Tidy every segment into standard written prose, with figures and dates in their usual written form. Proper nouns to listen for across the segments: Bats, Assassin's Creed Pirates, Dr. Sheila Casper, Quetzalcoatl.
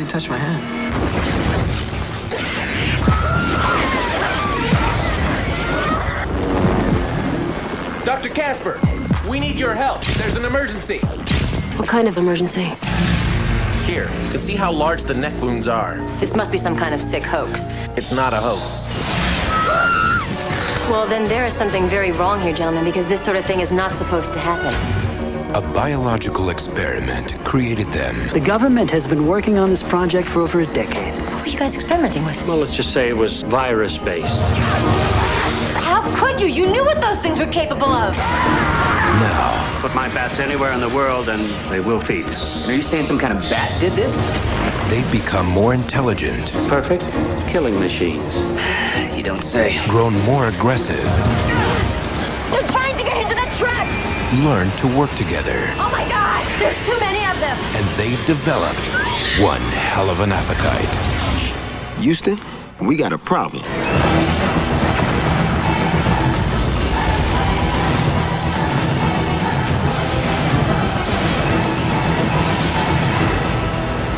actually touched my hand. Dr. Casper, we need your help. There's an emergency. What kind of emergency? Here, you can see how large the neck wounds are. This must be some kind of sick hoax. It's not a hoax. Well, then there is something very wrong here, gentlemen, because this sort of thing is not supposed to happen. A biological experiment created them. The government has been working on this project for over a decade. What were you guys experimenting with? Well, let's just say it was virus-based. Could you? You knew what those things were capable of. No. Put my bats anywhere in the world and they will feast. Are you saying some kind of bat did this? They've become more intelligent. Perfect killing machines. You don't say. Grown more aggressive. They're trying to get into the trap. Learned to work together. Oh my God, there's too many of them. And they've developed one hell of an appetite. Houston, we got a problem.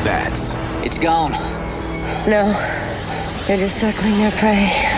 Bats. It's gone. No, they're just circling their prey.